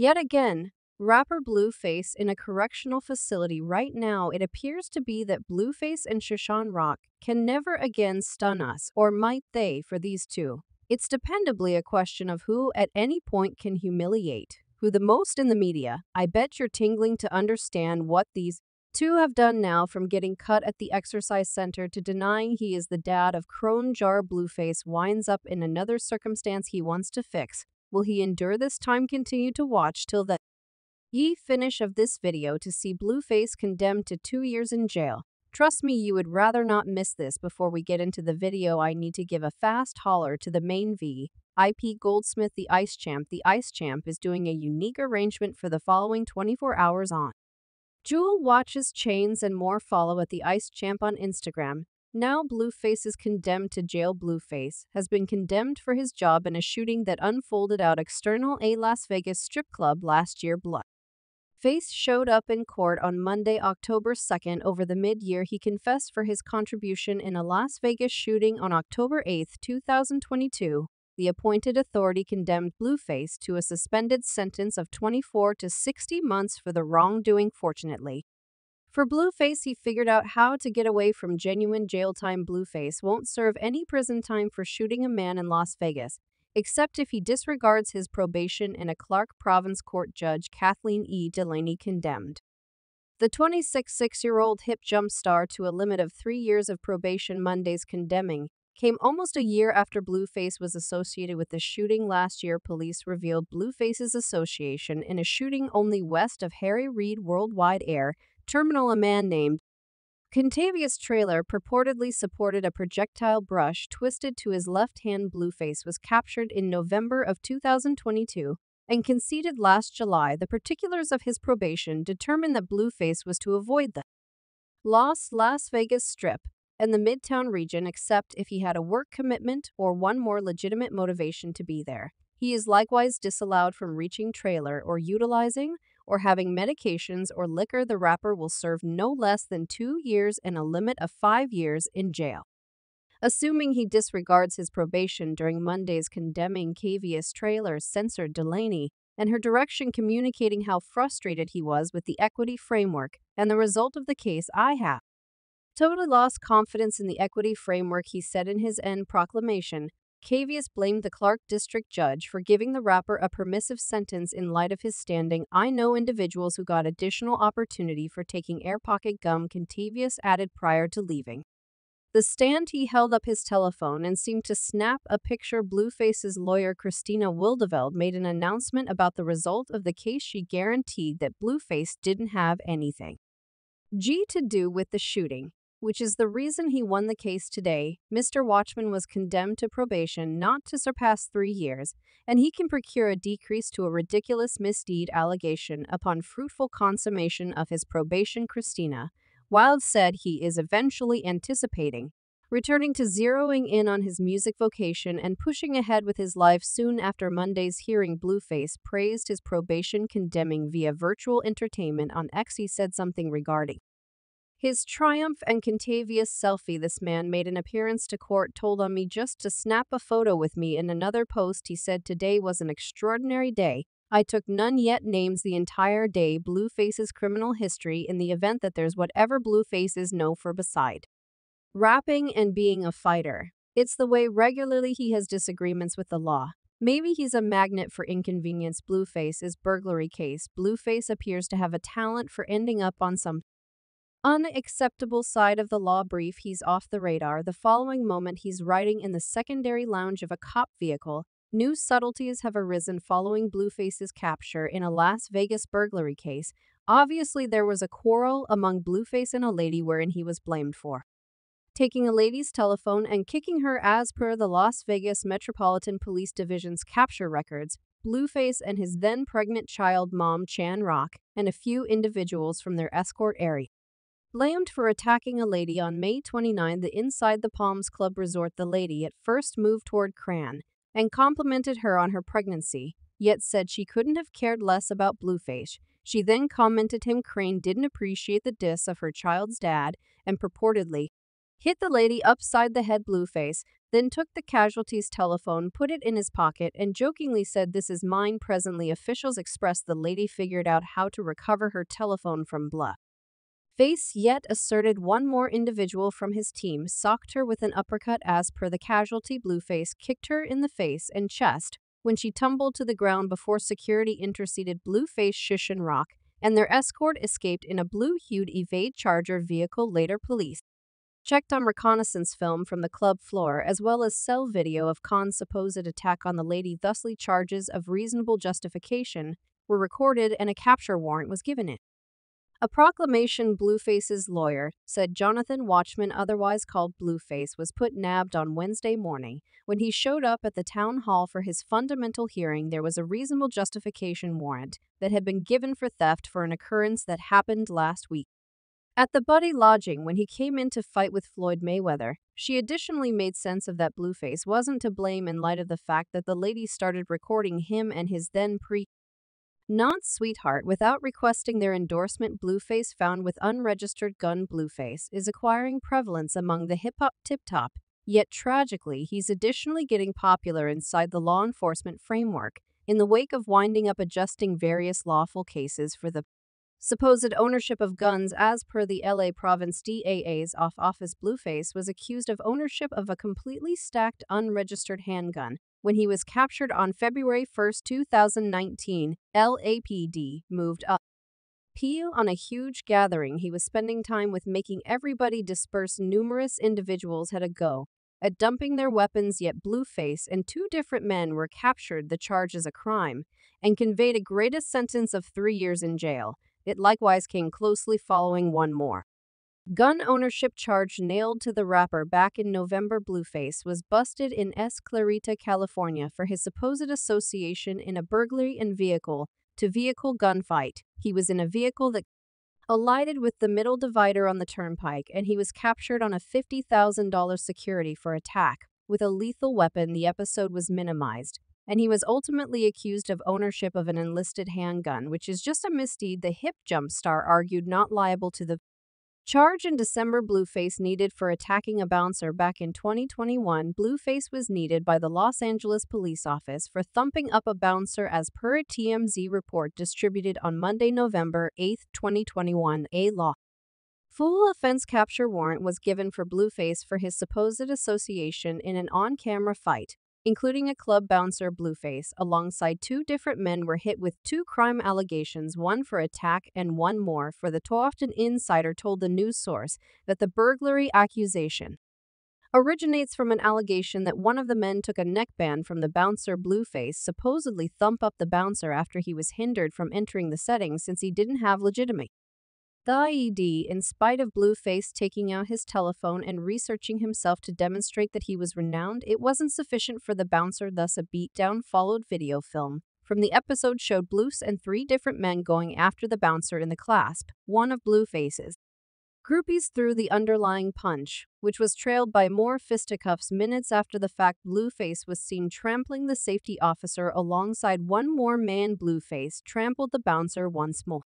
Yet again, rapper Blueface in a correctional facility right now. It appears to be that Blueface and Chrisean Rock can never again stun us, or might they for these two. It's dependably a question of who at any point can humiliate who the most in the media. I bet you're tingling to understand what these two have done now, from getting cut at the exercise center to denying he is the dad of Crone Jar. Blueface winds up in another circumstance he wants to fix. Will he endure this time? Continue to watch till the finish of this video to see Blueface condemned to 2 years in jail. Trust me, you would rather not miss this. Before we get into the video, I need to give a fast holler to the main V. IP Goldsmith, the Ice Champ. The Ice Champ is doing a unique arrangement for the following 24 hours on. Jewel watches, chains, and more. Follow at the Ice Champ on Instagram. Now Blueface is condemned to jail. Blueface has been condemned for his job in a shooting that unfolded out external a Las Vegas strip club last year. Blueface showed up in court on Monday, October 2nd. Over the mid-year, he confessed for his contribution in a Las Vegas shooting on October 8, 2022. The appointed authority condemned Blueface to a suspended sentence of 24 to 60 months for the wrongdoing. Fortunately for Blueface, he figured out how to get away from genuine jail time. Blueface won't serve any prison time for shooting a man in Las Vegas, except if he disregards his probation. In a Clark Province court, Judge Kathleen E. Delaney condemned the 26-year-old hip jump star to a limit of 3 years of probation. Monday's condemning came almost a year after Blueface was associated with the shooting last year. Police revealed Blueface's association in a shooting only west of Harry Reid Worldwide Air Terminal. A man named Contavious Trailer purportedly supported a projectile brush twisted to his left hand. Blueface was captured in November of 2022 and conceded last July. The particulars of his probation determined that Blueface was to avoid the Las Vegas Strip and the Midtown region, except if he had a work commitment or one more legitimate motivation to be there. He is likewise disallowed from reaching Trailer or utilizing or having medications or liquor. The rapper will serve no less than 2 years and a limit of 5 years in jail, assuming he disregards his probation. During Monday's condemning, Kavius Trailer censored Delaney and her direction, communicating how frustrated he was with the equity framework and the result of the case. I have totally lost confidence in the equity framework, he said in his end proclamation. Kavius blamed the Clark District Judge for giving the rapper a permissive sentence in light of his standing. I know individuals who got additional opportunity for taking air pocket gum, Contavious added. Prior to leaving the stand, he held up his telephone and seemed to snap a picture. Blueface's lawyer, Christina Wildeveld, made an announcement about the result of the case. She guaranteed that Blueface didn't have anything to do with the shooting, which is the reason he won the case today. Mr. Watchman was condemned to probation not to surpass 3 years, and he can procure a decrease to a ridiculous misdeed allegation upon fruitful consummation of his probation. Christina Wildeveld said he is eventually anticipating returning to zeroing in on his music vocation and pushing ahead with his life. Soon after Monday's hearing, Blueface praised his probation condemning via virtual entertainment on X. He said something regarding his triumph and Contavious selfie. This man made an appearance to court, told on me just to snap a photo with me. In another post, he said, today was an extraordinary day. I took none yet names the entire day. Blueface's criminal history, in the event that there's whatever Blueface is known for beside rapping and being a fighter. It's the way regularly he has disagreements with the law. Maybe he's a magnet for inconvenience. Blueface's burglary case. Blueface appears to have a talent for ending up on some unacceptable side of the law. Brief, he's off the radar. The following moment, he's riding in the secondary lounge of a cop vehicle. New subtleties have arisen following Blueface's capture in a Las Vegas burglary case. Obviously, there was a quarrel among Blueface and a lady, wherein he was blamed for taking a lady's telephone and kicking her. As per the Las Vegas Metropolitan Police Division's capture records, Blueface and his then-pregnant child mom, Chrisean Rock, and a few individuals from their escort area blamed for attacking a lady on May 29, the Inside the Palms Club Resort. The lady at first moved toward Cran and complimented her on her pregnancy, yet said she couldn't have cared less about Blueface. She then commented him Crane didn't appreciate the diss of her child's dad and purportedly hit the lady upside the head. Blueface then took the casualty's telephone, put it in his pocket, and jokingly said, "This is mine." Presently, officials expressed the lady figured out how to recover her telephone from Bluff. Face yet asserted one more individual from his team socked her with an uppercut. As per the casualty, Blueface kicked her in the face and chest when she tumbled to the ground before security interceded. Blueface, Chrisean Rock, and their escort escaped in a blue-hued Evade Charger vehicle. Later, police checked on reconnaissance film from the club floor as well as cell video of Khan's supposed attack on the lady. Thusly, charges of reasonable justification were recorded and a capture warrant was given it. A proclamation, Blueface's lawyer said, Jonathan Watchman, otherwise called Blueface, was put nabbed on Wednesday morning. When he showed up at the town hall for his fundamental hearing, there was a reasonable justification warrant that had been given for theft for an occurrence that happened last week. At the Buddy Lodging, when he came in to fight with Floyd Mayweather, she additionally made sense of that Blueface wasn't to blame in light of the fact that the lady started recording him and his then non-sweetheart without requesting their endorsement. Blueface found with unregistered gun. Blueface is acquiring prevalence among the hip-hop tip-top, yet tragically he's additionally getting popular inside the law enforcement framework in the wake of winding up adjusting various lawful cases for the supposed ownership of guns. As per the LA Province DAA's office, Blueface was accused of ownership of a completely stacked unregistered handgun when he was captured on February 1, 2019, LAPD moved up appeal on a huge gathering he was spending time with, making everybody disperse. Numerous individuals had a go at dumping their weapons, yet Blueface and two different men were captured. The charge is a crime and conveyed a greatest sentence of 3 years in jail. It likewise came closely following one more gun ownership charge nailed to the rapper. Back in November, Blueface was busted in S. Clarita, California for his supposed association in a burglary and vehicle-to-vehicle gunfight. He was in a vehicle that collided with the middle divider on the turnpike, and he was captured on a $50,000 security for attack with a lethal weapon. The episode was minimized, and he was ultimately accused of ownership of an enlisted handgun, which is just a misdeed. The hip jump star argued not liable to the charge in December. Blueface needed for attacking a bouncer. Back in 2021, Blueface was needed by the Los Angeles Police Office for thumping up a bouncer. As per a TMZ report distributed on Monday, November 8, 2021, a lawful offense capture warrant was given for Blueface for his supposed association in an on-camera fight, including a club bouncer. Blueface, alongside two different men, were hit with two crime allegations, one for attack and one more for the theft. An insider told the news source that the burglary accusation originates from an allegation that one of the men took a neckband from the bouncer. Blueface supposedly thumped up the bouncer after he was hindered from entering the setting since he didn't have legitimate ID. In spite of Blueface taking out his telephone and researching himself to demonstrate that he was renowned, it wasn't sufficient for the bouncer. Thus, a beatdown followed. Video film from the episode showed Blues and three different men going after the bouncer in the clasp. One of Blueface's groupies threw the underlying punch, which was trailed by more fisticuffs. Minutes after the fact, Blueface was seen trampling the safety officer alongside one more man. Blueface trampled the bouncer once more.